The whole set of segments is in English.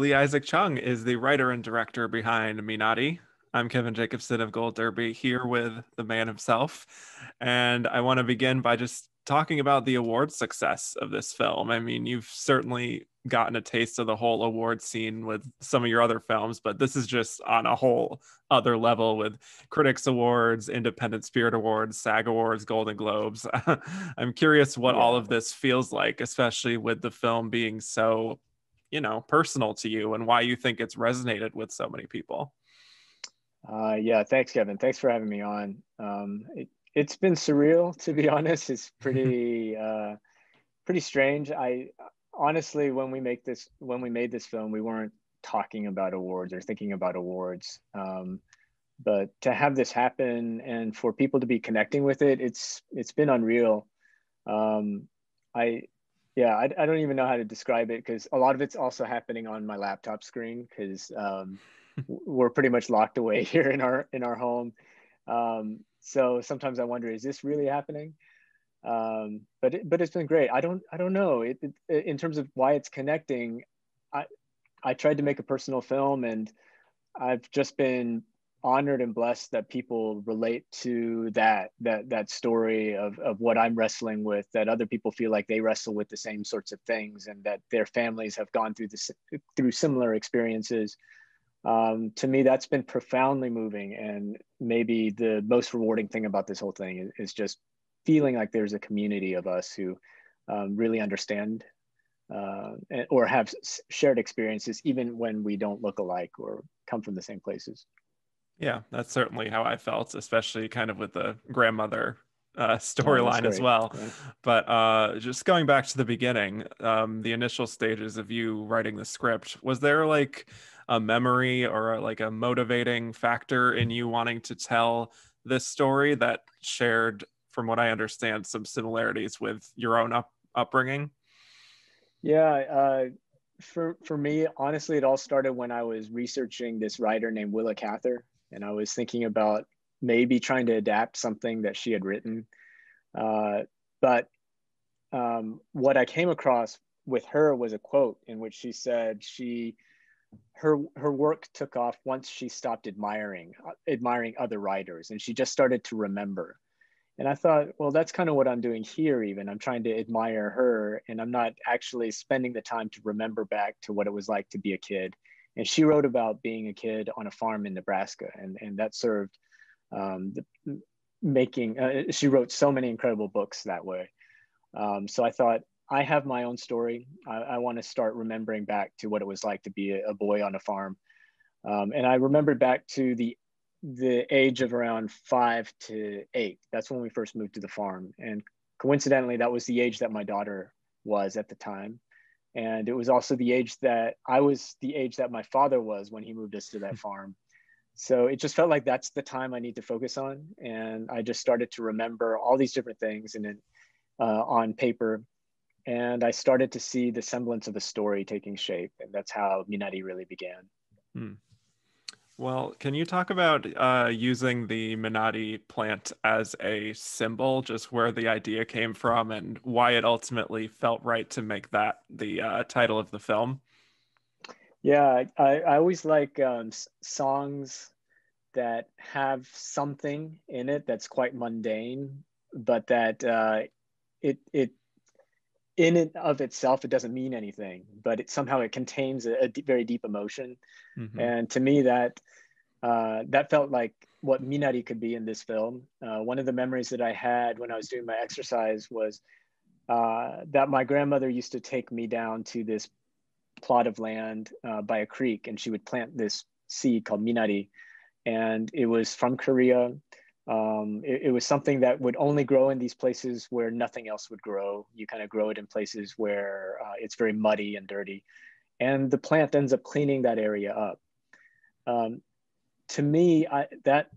Lee Isaac Chung is the writer and director behind Minari. I'm Kevin Jacobsen of Gold Derby, here with the man himself. And I want to begin by just talking about the award success of this film. I mean, you've certainly gotten a taste of the whole award scene with some of your other films, but this is just on a whole other level with Critics Awards, Independent Spirit Awards, SAG Awards, Golden Globes. I'm curious what all of this feels like, especially with the film being so, you know, personal to you, and why you think it's resonated with so many people. Yeah, thanks, Kevin. Thanks for having me on. It's been surreal, to be honest. It's pretty, pretty strange. Honestly, when we made this film, we weren't talking about awards or thinking about awards. But to have this happen and for people to be connecting with it, it's been unreal. I don't even know how to describe it, because a lot of it's also happening on my laptop screen, because we're pretty much locked away here in our home. So sometimes I wonder, is this really happening? But it's been great. I don't know. It in terms of why it's connecting, I tried to make a personal film, and I've just been honored and blessed that people relate to that story of what I'm wrestling with, that other people feel like they wrestle with the same sorts of things, and that their families have gone through similar experiences. To me, that's been profoundly moving, and maybe the most rewarding thing about this whole thing is just feeling like there's a community of us who really understand or have shared experiences, even when we don't look alike or come from the same places. Yeah, that's certainly how I felt, especially kind of with the grandmother storyline as well. Right. But just going back to the beginning, the initial stages of you writing the script, was there like a memory or a motivating factor in you wanting to tell this story that shared, from what I understand, some similarities with your own upbringing? Yeah, for me, honestly, it all started when I was researching this writer named Willa Cather, and I was thinking about maybe trying to adapt something that she had written. But what I came across with her was a quote in which she said her work took off once she stopped admiring other writers, and she just started to remember. And I thought, well, that's kind of what I'm doing here even. I'm trying to admire her, and I'm not actually spending the time to remember back to what it was like to be a kid. And she wrote about being a kid on a farm in Nebraska, and that served she wrote so many incredible books that way. So I thought, I have my own story. I want to start remembering back to what it was like to be a boy on a farm. And I remembered back to the age of around 5 to 8. That's when we first moved to the farm. And coincidentally, that was the age that my daughter was at the time. And it was also the age that my father was when he moved us to that farm. So it just felt like that's the time I need to focus on. And I just started to remember all these different things and then on paper. And I started to see the semblance of a story taking shape. And that's how Minari really began. Hmm. Well, can you talk about using the Minari plant as a symbol, just where the idea came from and why it ultimately felt right to make that the title of the film? Yeah, I always like songs that have something in it that's quite mundane, but that it in and of itself, it doesn't mean anything, but it somehow contains a very deep emotion. Mm-hmm. And to me, that felt like what Minari could be in this film. One of the memories that I had when I was doing my exercise was that my grandmother used to take me down to this plot of land by a creek, and she would plant this seed called Minari, and it was from Korea. It was something that would only grow in these places where nothing else would grow. You kind of grow it in places where it's very muddy and dirty, and the plant ends up cleaning that area up. To me, that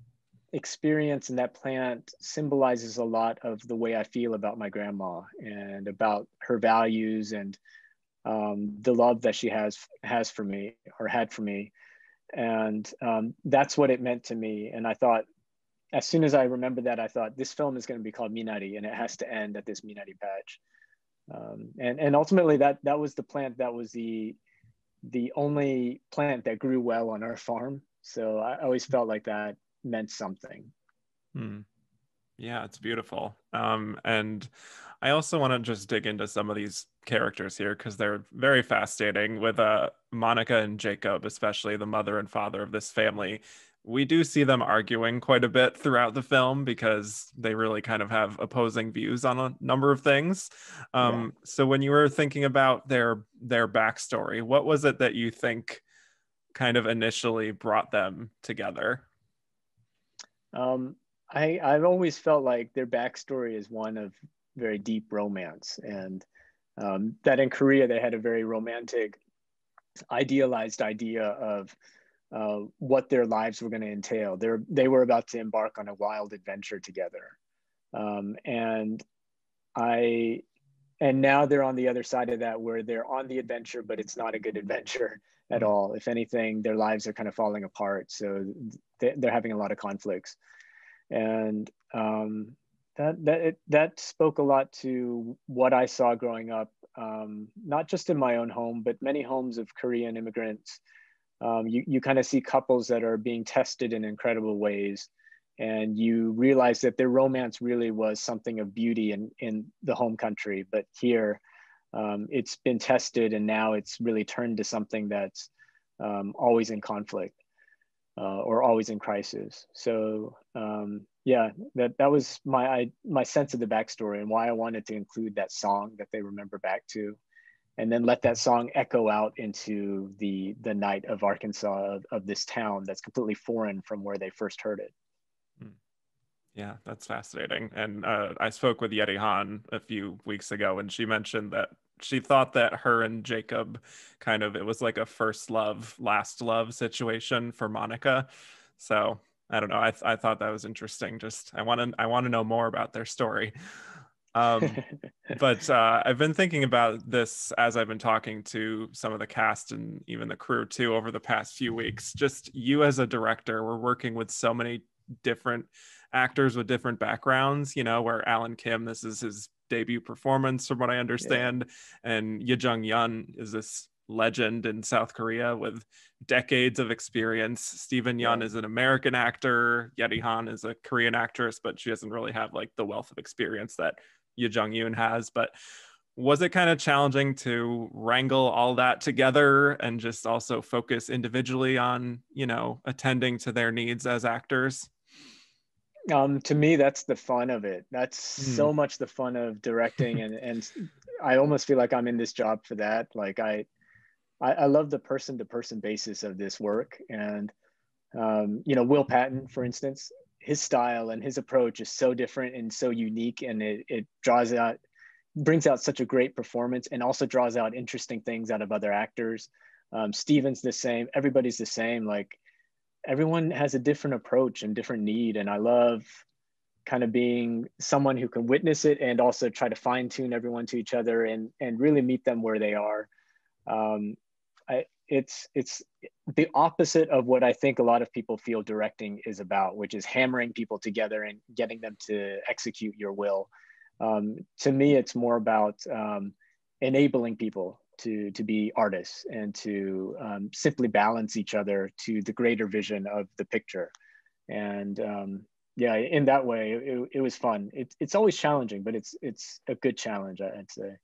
experience and that plant symbolizes a lot of the way I feel about my grandma and about her values and the love that she has for me, or had for me. And that's what it meant to me. And I thought, as soon as I remembered that, I thought this film is going to be called Minari, and it has to end at this Minari patch. And ultimately that was the plant that was the the only plant that grew well on our farm. So I always felt like that meant something. Hmm. Yeah, it's beautiful. And I also want to just dig into some of these characters here because they're very fascinating. With Monica and Jacob, especially the mother and father of this family, we do see them arguing quite a bit throughout the film because they really kind of have opposing views on a number of things. So when you were thinking about their backstory, what was it that you think kind of initially brought them together? I've always felt like their backstory is one of very deep romance, and that in Korea they had a very romantic, idealized idea of what their lives were going to entail. They were about to embark on a wild adventure together, and now they're on the other side of that, where they're on the adventure, but it's not a good adventure at all. If anything, their lives are kind of falling apart, so they're having a lot of conflicts. And that spoke a lot to what I saw growing up, not just in my own home, but many homes of Korean immigrants. You kind of see couples that are being tested in incredible ways, and you realize that their romance really was something of beauty in the home country. But here, it's been tested, and now it's really turned to something that's always in conflict. Or always in crisis. So that was my sense of the backstory and why I wanted to include that song that they remember back to, and then let that song echo out into the night of Arkansas, of this town that's completely foreign from where they first heard it. Yeah, that's fascinating. And I spoke with Yeri Han a few weeks ago, and she mentioned that she thought that her and Jacob it was like a first love, last love situation for Monica. So I don't know. I thought that was interesting. I want to know more about their story. But I've been thinking about this as I've been talking to some of the cast and even the crew too over the past few weeks. Just you as a director, we're working with so many different actors with different backgrounds, where Alan Kim, this is his debut performance from what I understand. Yeah. And Yuh-jung Youn is this legend in South Korea with decades of experience. Steven Yeun is an American actor. Yeri Han is a Korean actress, but she doesn't really have the wealth of experience that Yuh-jung Youn has. But was it kind of challenging to wrangle all that together and just also focus individually on, attending to their needs as actors? To me, that's the fun of it. That's so much the fun of directing, and I almost feel like I'm in this job for that. I love the person-to-person basis of this work, and Will Patton, for instance, his style and his approach is so different and so unique, and it brings out such a great performance, and also draws out interesting things out of other actors. Steven's the same. Everybody's the same. Everyone has a different approach and different need. And I love kind of being someone who can witness it and also try to fine tune everyone to each other and really meet them where they are. It's the opposite of what I think a lot of people feel directing is about, which is hammering people together and getting them to execute your will. To me, it's more about enabling people to be artists and to simply balance each other to the greater vision of the picture. And in that way, it was fun. It's always challenging, but it's a good challenge, I'd say.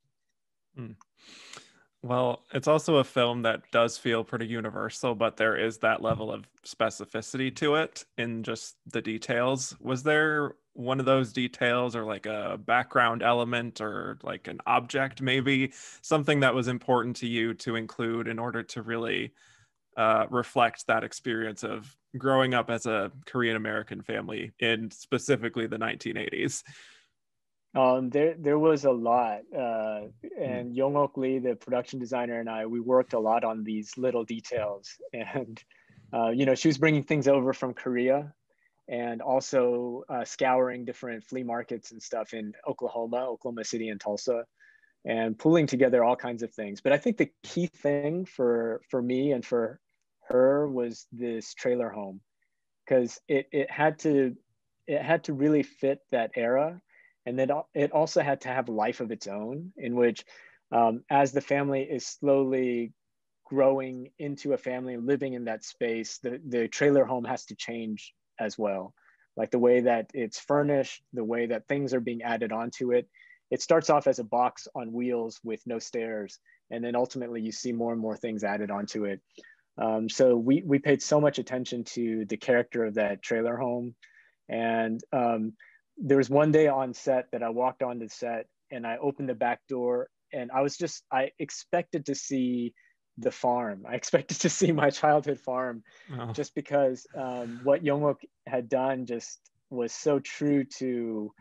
Well, it's also a film that does feel pretty universal, but there is that level of specificity to it in just the details. Was there one of those details or a background element or an object, maybe something that was important to you to include in order to really reflect that experience of growing up as a Korean American family in specifically the 1980s? There was a lot, and Yong-ok Lee, the production designer, and I, we worked a lot on these little details, and she was bringing things over from Korea, and also scouring different flea markets and stuff in Oklahoma City and Tulsa, and pulling together all kinds of things. But I think the key thing for me and for her was this trailer home, because it had to really fit that era. And then it also had to have a life of its own, in which as the family is slowly growing into a family, living in that space, the trailer home has to change as well. Like the way that it's furnished, the way that things are being added onto it. It starts off as a box on wheels with no stairs. And then ultimately you see more and more things added onto it. So we paid so much attention to the character of that trailer home. And there was one day on set that I walked on the set and I opened the back door and I expected to see the farm. I expected to see my childhood farm just because what Yong-ok had done just was so true to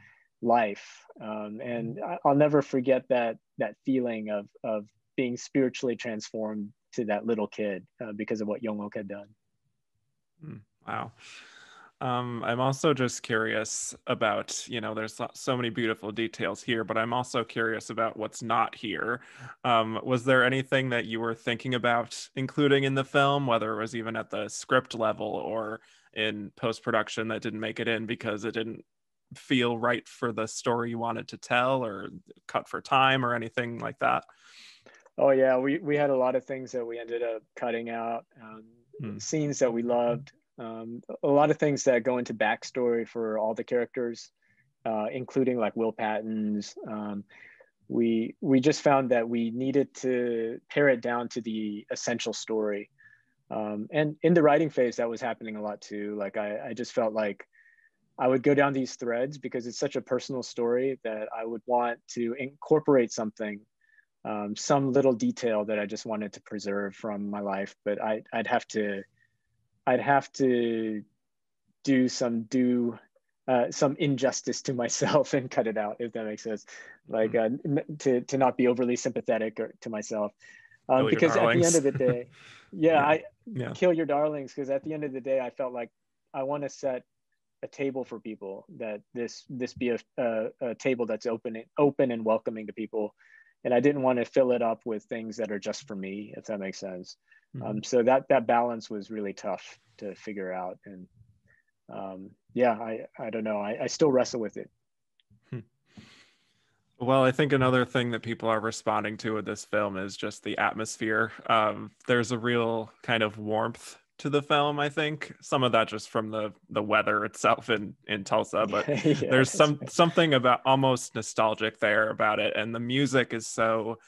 life. And I'll never forget that feeling of being spiritually transformed to that little kid because of what Yong-ok had done. Wow. I'm also just curious about, there's so many beautiful details here, but I'm also curious about what's not here. Was there anything that you were thinking about including in the film, whether it was even at the script level or in post-production that didn't make it in because it didn't feel right for the story you wanted to tell or cut for time or anything like that? Oh yeah, we had a lot of things that we ended up cutting out, scenes that we loved. A lot of things that go into backstory for all the characters, including like Will Patton's. We just found that we needed to pare it down to the essential story. And in the writing phase, that was happening a lot too. Like I just felt like I would go down these threads because it's such a personal story that I would want to incorporate something, some little detail that I just wanted to preserve from my life, but I'd have to do some injustice to myself and cut it out, if that makes sense. Like to not be overly sympathetic to myself, because at the end of the day, kill your darlings. Because at the end of the day, I felt like I want to set a table for people, that this be a table that's open and welcoming to people, and I didn't want to fill it up with things that are just for me, if that makes sense. So that balance was really tough to figure out. And I don't know, I still wrestle with it. Well, I think another thing that people are responding to with this film is just the atmosphere. There's a real kind of warmth to the film, I think. Some of that just from the weather itself in Tulsa, but there's something about almost nostalgic there about it. And the music is so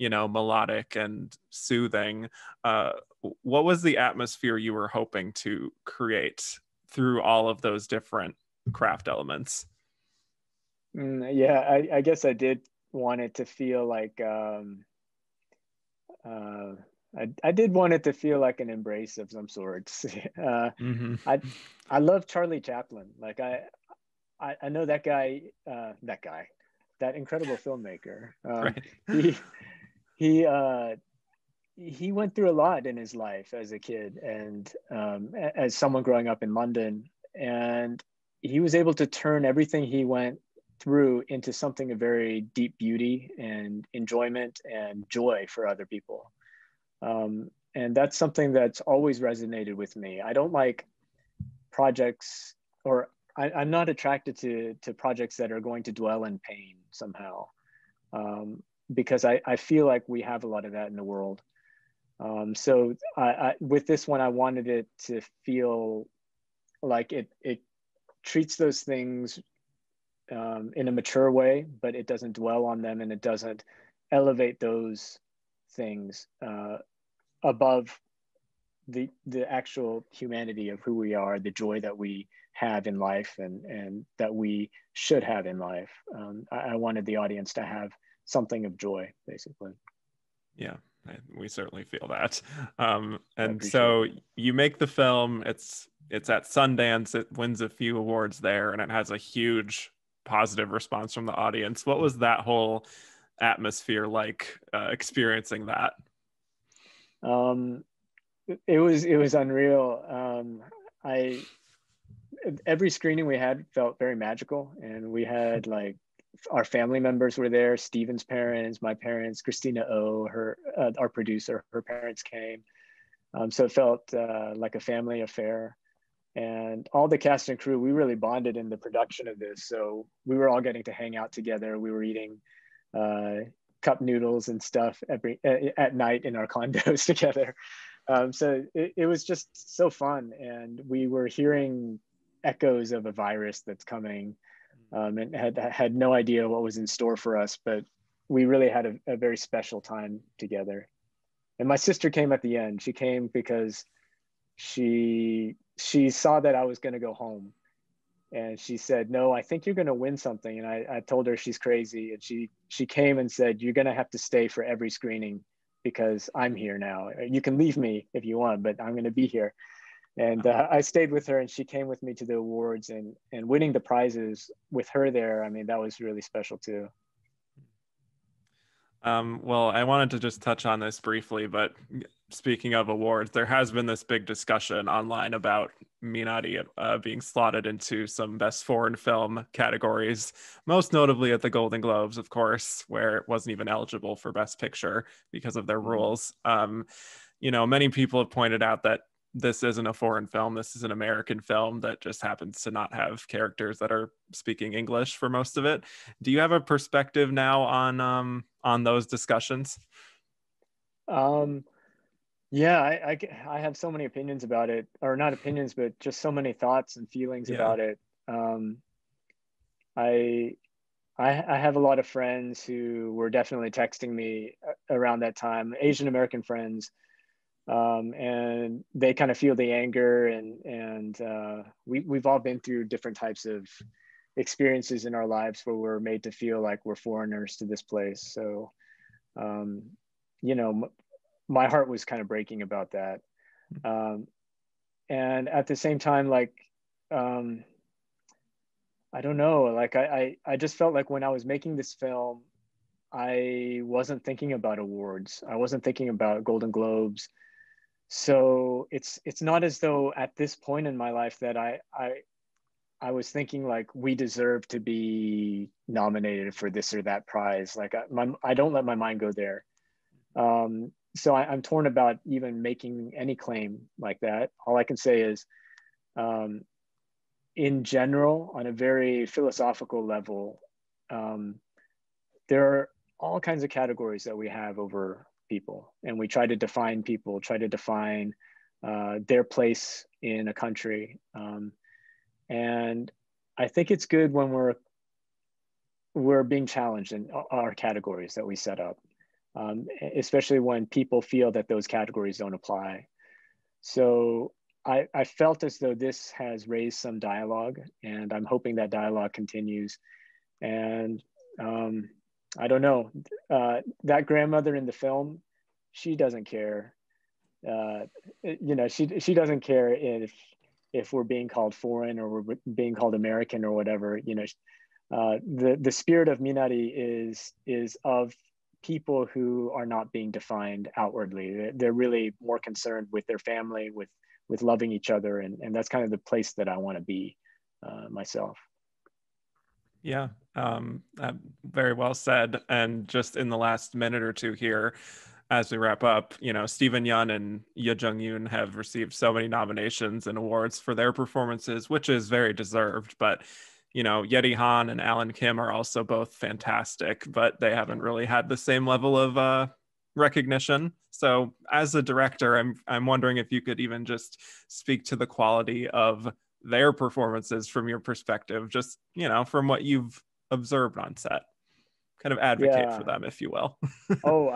melodic and soothing. What was the atmosphere you were hoping to create through all of those different craft elements? I guess I did want it to feel like, I did want it to feel like an embrace of some sorts. I love Charlie Chaplin. Like I know that incredible filmmaker. He went through a lot in his life as a kid and as someone growing up in London, and he was able to turn everything he went through into something of very deep beauty and enjoyment and joy for other people. And that's something that's always resonated with me. I don't like projects, or I'm not attracted to projects that are going to dwell in pain somehow, because I feel like we have a lot of that in the world. So with this one, I wanted it to feel like it treats those things in a mature way, but it doesn't dwell on them and it doesn't elevate those things above the actual humanity of who we are, the joy that we have in life and that we should have in life. I wanted the audience to have something of joy, basically. Yeah, we certainly feel that. And so you make the film, it's at Sundance, it wins a few awards there, and it has a huge positive response from the audience. What was that whole atmosphere like, experiencing that? It was unreal. Every screening we had felt very magical, and we had like our family members were there. Steven's parents, my parents, Christina O, our producer, her parents came. So it felt like a family affair, and all the cast and crew. We really bonded in the production of this, so we were all getting to hang out together. We were eating cup noodles and stuff at night in our condos together. So it was just so fun. And we were hearing echoes of a virus that's coming, and had no idea what was in store for us, but we really had a very special time together. And my sister came at the end. She came because she saw that I was gonna go home. And she said, no, I think you're gonna win something. And I told her she's crazy. And she came and said, you're gonna have to stay for every screening because I'm here now. You can leave me if you want, but I'm gonna be here. And I stayed with her, and she came with me to the awards, and winning the prizes with her there, I mean, that was really special too. Well, I wanted to just touch on this briefly, but speaking of awards, there has been this big discussion online about Minari being slotted into some best foreign film categories, most notably at the Golden Globes, of course, where it wasn't even eligible for Best Picture because of their rules. You know, many people have pointed out that this isn't a foreign film, this is an American film that just happens to not have characters that are speaking English for most of it. Do you have a perspective now on those discussions? Yeah, I have so many opinions about it, or not opinions, but just so many thoughts and feelings about it. I have a lot of friends who were definitely texting me around that time, Asian American friends, and they kind of feel the anger, and we've all been through different types of experiences in our lives where we're made to feel like we're foreigners to this place. So, you know, my heart was kind of breaking about that. And at the same time, like, I don't know, like I just felt like when I was making this film, I wasn't thinking about awards. I wasn't thinking about Golden Globes. So it's not as though at this point in my life that I was thinking like we deserve to be nominated for this or that prize. Like I don't let my mind go there. So I'm torn about even making any claim like that. All I can say is, in general, on a very philosophical level, there are all kinds of categories that we have over people, and we try to define people, try to define their place in a country. And I think it's good when we're being challenged in our categories that we set up, especially when people feel that those categories don't apply. So I felt as though this has raised some dialogue, and I'm hoping that dialogue continues. And I don't know, that grandmother in the film, she doesn't care. You know, she doesn't care if we're being called foreign or we're being called American or whatever. You know, the spirit of Minari is of people who are not being defined outwardly. They're really more concerned with their family, with loving each other. And that's kind of the place that I want to be myself. Yeah, very well said. And just in the last minute or two here, as we wrap up, you know, Steven Yeun and Yuh-jung Youn have received so many nominations and awards for their performances, which is very deserved. But, you know, Yeri Han and Alan Kim are also both fantastic, but they haven't really had the same level of recognition. So as a director, I'm wondering if you could even just speak to the quality of their performances from your perspective, just, you know, from what you've observed on set. Kind of advocate for them, if you will. Oh,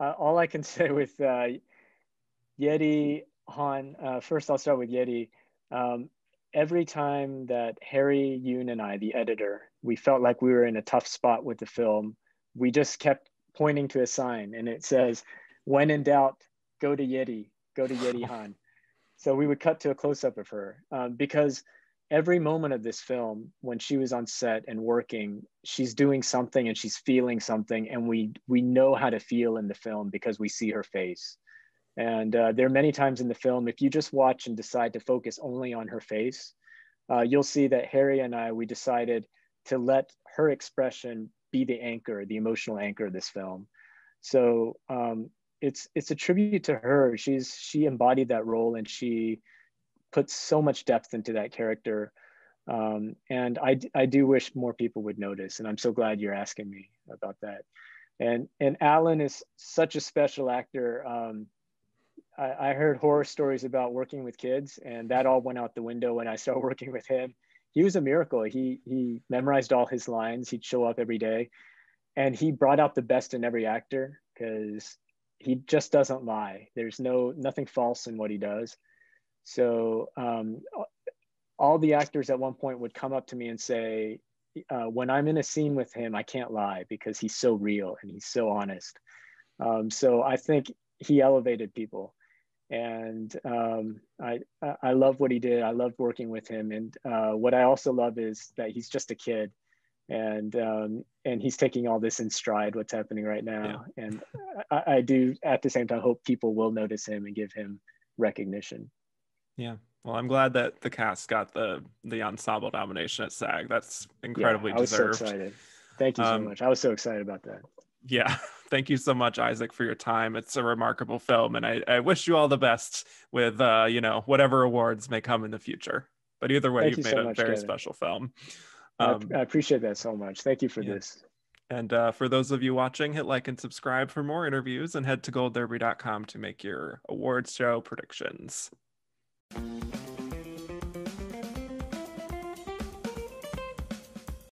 all I can say with Yeri Han, first I'll start with Yeri. Every time that Harry Yoon and I, the editor, we felt like we were in a tough spot with the film, we just kept pointing to a sign and it says, when in doubt, go to Yeri Han. So we would cut to a close-up of her because every moment of this film, when she was on set and working, she's doing something and she's feeling something, and we know how to feel in the film because we see her face. And there are many times in the film, if you just watch and decide to focus only on her face, you'll see that Harry and I, we decided to let her expression be the anchor, the emotional anchor of this film. So it's a tribute to her. She embodied that role, and she put so much depth into that character. And I do wish more people would notice, and I'm so glad you're asking me about that. And Alan is such a special actor. I heard horror stories about working with kids, and that all went out the window when I started working with him. He was a miracle. He memorized all his lines. He'd show up every day, and he brought out the best in every actor because he just doesn't lie. There's nothing false in what he does. So all the actors at one point would come up to me and say, when I'm in a scene with him, I can't lie because he's so real and he's so honest. So I think he elevated people. And I love what he did. I loved working with him. And what I also love is that he's just a kid, and he's taking all this in stride, what's happening right now. Yeah. And I do at the same time hope people will notice him and give him recognition. Yeah. Well, I'm glad that the cast got the ensemble nomination at SAG. That's incredibly deserved. I was so excited. Thank you so much. I was so excited about that. Yeah. Thank you so much, Isaac, for your time. It's a remarkable film, and I wish you all the best with, whatever awards may come in the future. But either way, you've made a very special film. I appreciate that so much. Thank you for this. And for those of you watching, hit like and subscribe for more interviews, and head to goldderby.com to make your awards show predictions.